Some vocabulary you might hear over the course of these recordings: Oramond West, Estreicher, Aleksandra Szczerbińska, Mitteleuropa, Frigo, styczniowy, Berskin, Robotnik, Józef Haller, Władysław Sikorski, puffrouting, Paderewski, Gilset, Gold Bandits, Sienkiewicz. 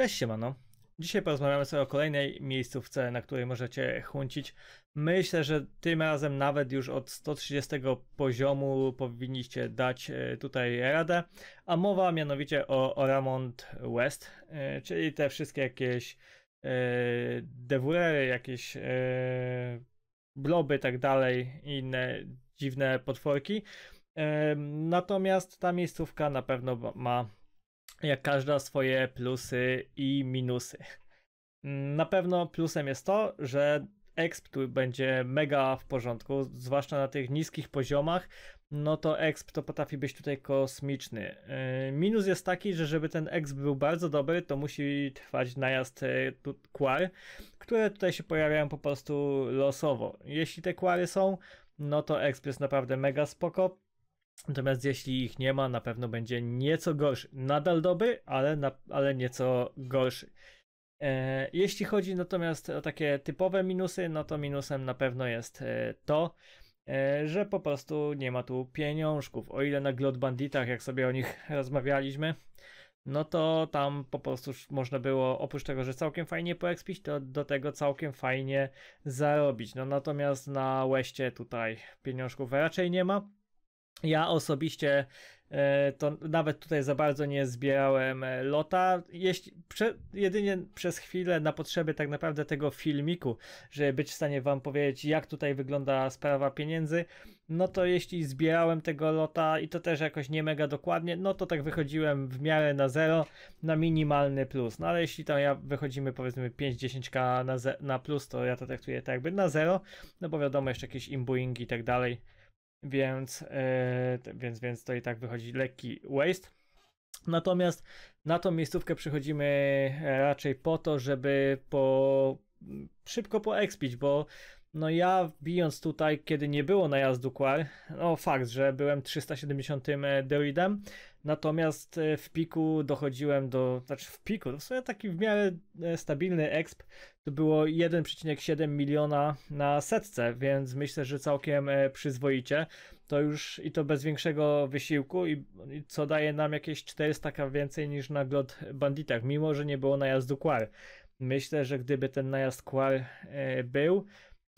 Cześć, siemano. Dzisiaj porozmawiamy sobie o kolejnej miejscówce, na której możecie chuncić. Myślę, że tym razem nawet już od 130 poziomu powinniście dać tutaj radę. A mowa mianowicie o Oramond West, czyli te wszystkie jakieś dewurery, jakieś bloby, tak dalej, inne dziwne potworki. Natomiast ta miejscówka na pewno ma, jak każda, swoje plusy i minusy. Na pewno plusem jest to, że exp tu będzie mega w porządku, zwłaszcza na tych niskich poziomach, no to exp to potrafi być tutaj kosmiczny. Minus jest taki, że żeby ten exp był bardzo dobry, to musi trwać najazd kwar, które tutaj się pojawiają po prostu losowo. Jeśli te kwary są, no to exp jest naprawdę mega spoko. Natomiast jeśli ich nie ma, na pewno będzie nieco gorszy. Nadal dobry, ale nieco gorszy. Jeśli chodzi natomiast o takie typowe minusy, no to minusem na pewno jest to, że po prostu nie ma tu pieniążków. O ile na Gold Banditach, jak sobie o nich rozmawialiśmy, no to tam po prostu można było, oprócz tego, że całkiem fajnie poekspić, to do tego całkiem fajnie zarobić. No natomiast na Westie tutaj pieniążków raczej nie ma. Ja osobiście to nawet tutaj za bardzo nie zbierałem lota, jedynie przez chwilę na potrzeby tak naprawdę tego filmiku, żeby być w stanie wam powiedzieć, jak tutaj wygląda sprawa pieniędzy, no to jeśli zbierałem tego lota i to też jakoś nie mega dokładnie, no to tak wychodziłem w miarę na zero, na minimalny plus, no ale jeśli tam wychodzimy powiedzmy 5-10k na plus, to ja to traktuję tak jakby na zero, no bo wiadomo, jeszcze jakieś imbuingi i tak dalej. Więc to i tak wychodzi lekki waste. Natomiast na tą miejscówkę przychodzimy raczej po to, żeby szybko poekspić, bo no ja bijąc tutaj, kiedy nie było najazdu kwar, no fakt, że byłem 370 druidem, natomiast w piku dochodziłem do, w sumie taki w miarę stabilny exp, to było 1,7 miliona na setce, więc myślę, że całkiem przyzwoicie, to już i to bez większego wysiłku, i co daje nam jakieś 400k więcej niż na Gold Banditach, mimo że nie było najazdu kwar. Myślę, że gdyby ten najazd kwar był,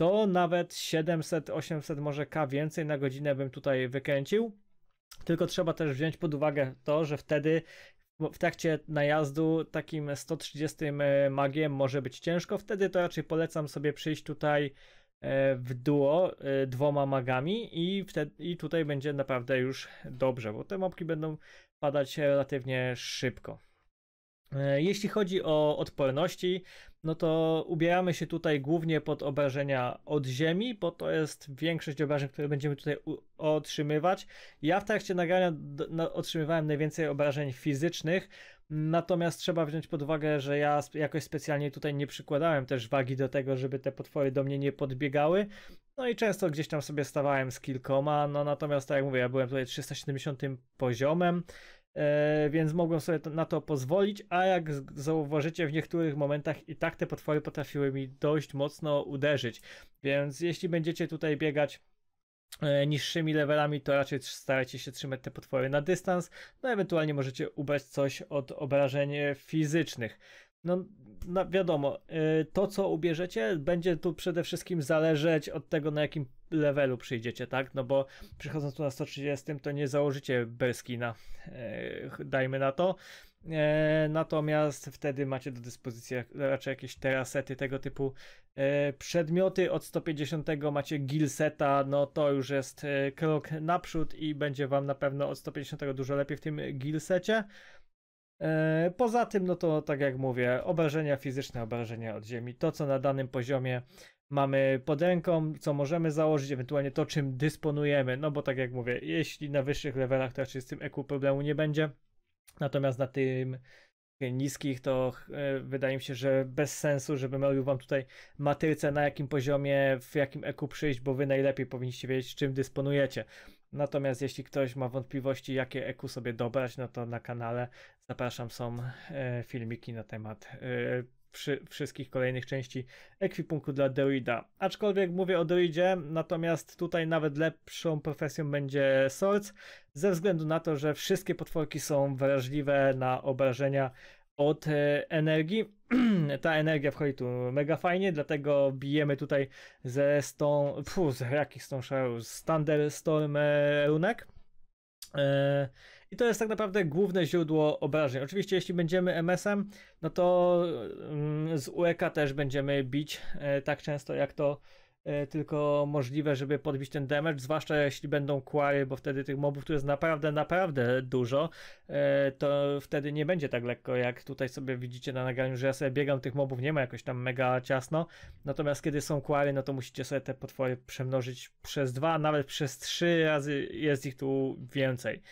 to nawet 700-800 może k więcej na godzinę bym tutaj wykręcił, tylko trzeba też wziąć pod uwagę to, że wtedy w trakcie najazdu takim 130 magiem może być ciężko, wtedy to raczej polecam sobie przyjść tutaj w duo dwoma magami i tutaj będzie naprawdę już dobrze, bo te mobki będą padać relatywnie szybko. Jeśli chodzi o odporności, no to ubieramy się tutaj głównie pod obrażenia od ziemi, bo to jest większość obrażeń, które będziemy tutaj otrzymywać. Ja w trakcie nagrania otrzymywałem najwięcej obrażeń fizycznych, natomiast trzeba wziąć pod uwagę, że ja jakoś specjalnie tutaj nie przykładałem też wagi do tego, żeby te potwory do mnie nie podbiegały. No i często gdzieś tam sobie stawałem z kilkoma, no natomiast tak jak mówię, ja byłem tutaj 370 poziomem, więc mogłem sobie na to pozwolić, a jak zauważycie, w niektórych momentach i tak te potwory potrafiły mi dość mocno uderzyć, więc jeśli będziecie tutaj biegać niższymi levelami, to raczej starajcie się trzymać te potwory na dystans, no ewentualnie możecie ubrać coś od obrażeń fizycznych. No, wiadomo, to co ubierzecie będzie tu przede wszystkim zależeć od tego, na jakim levelu przyjdziecie, tak? No bo przychodząc tu na 130 to nie założycie Berskina, dajmy na to, natomiast wtedy macie do dyspozycji raczej jakieś terasety, tego typu przedmioty. Od 150 macie gilseta, no to już jest krok naprzód i będzie wam na pewno od 150 dużo lepiej w tym gilsecie. Poza tym, no to tak jak mówię, obrażenia fizyczne, obrażenia od ziemi, to co na danym poziomie mamy pod ręką, co możemy założyć, ewentualnie to czym dysponujemy, no bo tak jak mówię, jeśli na wyższych levelach to raczej z tym EQ problemu nie będzie, natomiast na tym niskich to wydaje mi się, że bez sensu, żebym robił wam tutaj matrycę, na jakim poziomie, w jakim EQ przyjść, bo wy najlepiej powinniście wiedzieć, czym dysponujecie. Natomiast jeśli ktoś ma wątpliwości, jakie EQ sobie dobrać, no to na kanale, zapraszam, są filmiki na temat wszystkich kolejnych części ekwipunku dla druida. Aczkolwiek mówię o druidzie, natomiast tutaj nawet lepszą profesją będzie Swords, ze względu na to, że wszystkie potworki są wrażliwe na obrażenia od energii. Ta energia wchodzi tu mega fajnie, dlatego bijemy tutaj ze stą... z Thunderstorm runek. I to jest tak naprawdę główne źródło obrażeń. Oczywiście jeśli będziemy MS-em, no to z UEK też będziemy bić tak często jak to tylko możliwe, żeby podbić ten damage, zwłaszcza jeśli będą quarry, bo wtedy tych mobów tu jest naprawdę, naprawdę dużo, to wtedy nie będzie tak lekko, jak tutaj sobie widzicie na nagraniu, że ja sobie biegam, tych mobów nie ma jakoś tam mega ciasno, natomiast kiedy są quarry, no to musicie sobie te potwory przemnożyć przez 2, nawet przez 3 razy jest ich tu więcej.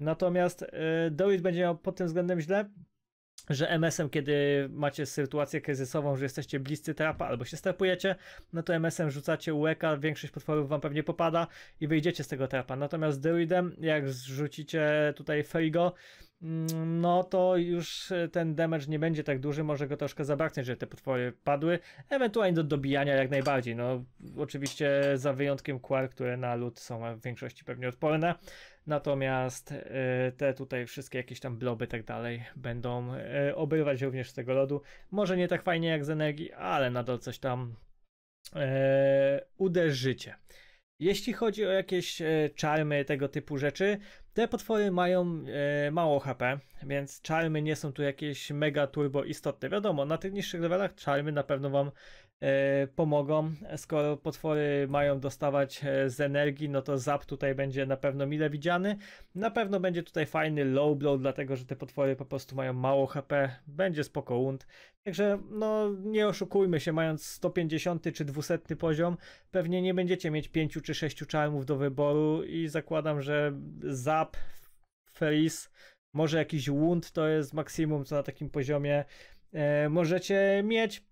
Natomiast Druid będzie miał pod tym względem źle, że MS-em, kiedy macie sytuację kryzysową, że jesteście bliscy trapa albo się strapujecie, no to MS-em rzucacie łeka, większość potworów wam pewnie popada i wyjdziecie z tego trapa. Natomiast druidem, jak zrzucicie tutaj Frigo, no to już ten damage nie będzie tak duży, może go troszkę zabraknąć, żeby te potwory padły, ewentualnie do dobijania jak najbardziej, no oczywiście za wyjątkiem quark, które na lód są w większości pewnie odporne, natomiast te tutaj wszystkie jakieś tam bloby i tak dalej będą obrywać również z tego lodu, może nie tak fajnie jak z energii, ale nadal coś tam uderzycie. Jeśli chodzi o jakieś czarmy, tego typu rzeczy, te potwory mają mało HP, więc czarmy nie są tu jakieś mega turbo istotne. Wiadomo, na tych niższych levelach czarmy na pewno wam pomogą. Skoro potwory mają dostawać z energii, no to zap tutaj będzie na pewno mile widziany. Na pewno będzie tutaj fajny low blow, dlatego że te potwory po prostu mają mało HP. Będzie spoko wound. Także no nie oszukujmy się, mając 150 czy 200 poziom, pewnie nie będziecie mieć 5 czy 6 czarmów do wyboru i zakładam, że zap, freeze, może jakiś wound to jest maksimum, co na takim poziomie możecie mieć.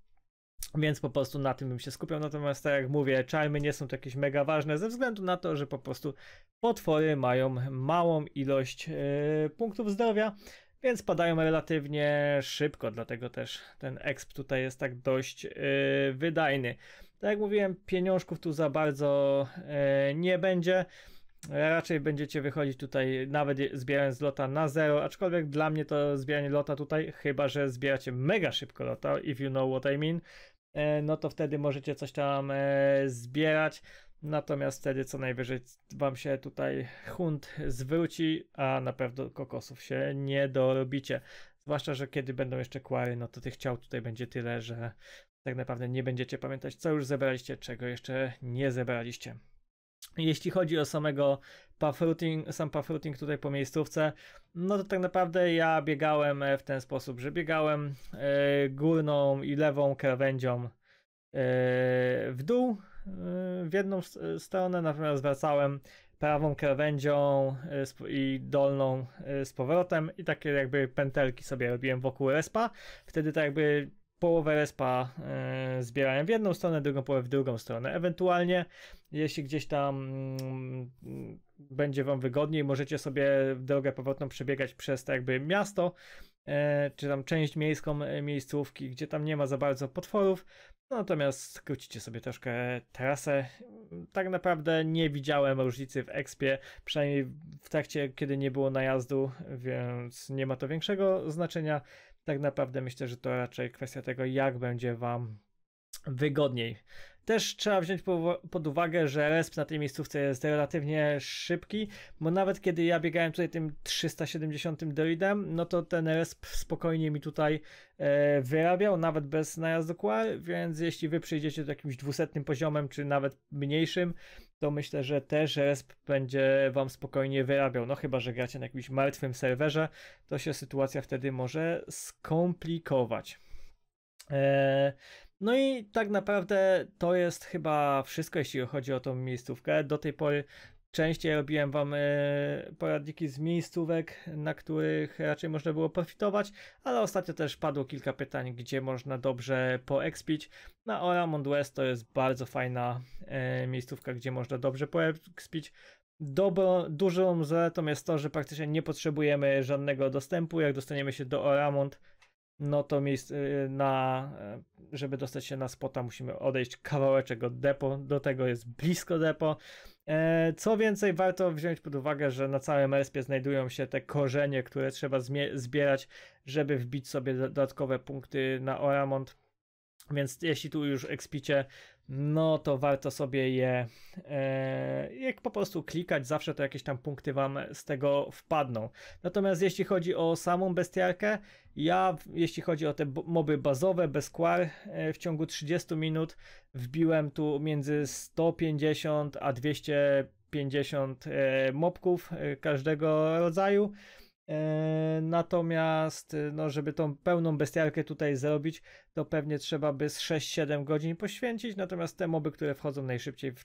Więc po prostu na tym bym się skupiał, natomiast tak jak mówię, czarmy nie są to jakieś mega ważne ze względu na to, że po prostu potwory mają małą ilość punktów zdrowia, więc padają relatywnie szybko, dlatego też ten exp tutaj jest tak dość wydajny. Tak jak mówiłem, pieniążków tu za bardzo nie będzie. Raczej będziecie wychodzić tutaj nawet zbierając lota na zero, aczkolwiek dla mnie to zbieranie lota tutaj, chyba że zbieracie mega szybko lota, if you know what I mean, no to wtedy możecie coś tam zbierać, natomiast wtedy co najwyżej wam się tutaj hunt zwróci, a na pewno kokosów się nie dorobicie, zwłaszcza że kiedy będą jeszcze quarry, no to tych ciał tutaj będzie tyle, że tak naprawdę nie będziecie pamiętać, co już zebraliście, czego jeszcze nie zebraliście. Jeśli chodzi o samego puffrouting, sam puffrouting tutaj po miejscówce, no to tak naprawdę ja biegałem w ten sposób, że biegałem górną i lewą krawędzią w dół w jedną stronę, natomiast wracałem prawą krawędzią i dolną z powrotem i takie jakby pętelki sobie robiłem wokół respa, wtedy tak jakby połowę respa zbierałem w jedną stronę, drugą połowę w drugą stronę. Ewentualnie, jeśli gdzieś tam będzie wam wygodniej, możecie sobie drogę powrotną przebiegać przez tak jakby miasto, czy tam część miejską miejscówki, gdzie tam nie ma za bardzo potworów. No, natomiast skrócicie sobie troszkę trasę. Tak naprawdę nie widziałem różnicy w expie, przynajmniej w trakcie, kiedy nie było najazdu, więc nie ma to większego znaczenia. Tak naprawdę myślę, że to raczej kwestia tego, jak będzie wam wygodniej. Też trzeba wziąć pod uwagę, że resp na tej miejscówce jest relatywnie szybki, bo nawet kiedy ja biegałem tutaj tym 370 druidem, no to ten resp spokojnie mi tutaj wyrabiał, nawet bez najazdu quarry, więc jeśli wy przyjdziecie do jakimś 200 poziomem, czy nawet mniejszym, to myślę, że też resp będzie wam spokojnie wyrabiał, no chyba że gracie na jakimś martwym serwerze, to się sytuacja wtedy może skomplikować. No i tak naprawdę to jest chyba wszystko, jeśli chodzi o tą miejscówkę. Do tej pory częściej robiłem wam poradniki z miejscówek, na których raczej można było profitować, ale ostatnio też padło kilka pytań, gdzie można dobrze poexpić. Na Oramond West to jest bardzo fajna miejscówka, gdzie można dobrze poexpić. Dużą zaletą jest to, że praktycznie nie potrzebujemy żadnego dostępu. Jak dostaniemy się do Oramond, no to żeby dostać się na spota, musimy odejść kawałeczek od depo, do tego jest blisko depo, Co więcej, warto wziąć pod uwagę, że na całym respie znajdują się te korzenie, które trzeba zbierać, żeby wbić sobie dodatkowe punkty na Oramond. Więc jeśli tu już expicie, no to warto sobie je po prostu klikać, zawsze to jakieś tam punkty wam z tego wpadną. Natomiast jeśli chodzi o samą bestiarkę, jeśli chodzi o te moby bazowe, bez kłar, w ciągu 30 minut wbiłem tu między 150 a 250 mobków każdego rodzaju. Natomiast no, żeby tą pełną bestiarkę tutaj zrobić, to pewnie trzeba by z 6-7 godzin poświęcić, natomiast te moby, które wchodzą najszybciej w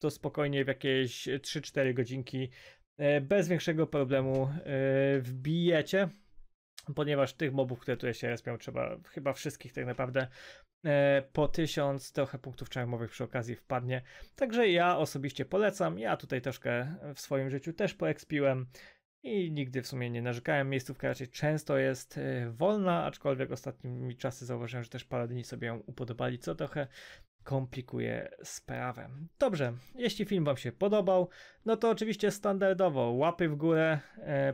to spokojnie w jakieś 3-4 godzinki bez większego problemu wbijecie, ponieważ tych mobów, które tutaj się respią, trzeba chyba wszystkich tak naprawdę po 1000, trochę punktów czarmowych przy okazji wpadnie, także ja osobiście polecam, ja tutaj troszkę w swoim życiu też poekspiłem i nigdy w sumie nie narzekałem, miejscówka raczej często jest wolna, aczkolwiek ostatnimi czasy zauważyłem, że też paladini sobie ją upodobali, co trochę komplikuje sprawę. Dobrze, jeśli film wam się podobał, no to oczywiście standardowo łapy w górę,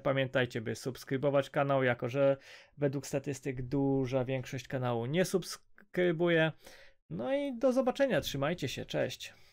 pamiętajcie, by subskrybować kanał, jako że według statystyk duża większość kanału nie subskrybuje. No i do zobaczenia, trzymajcie się, cześć.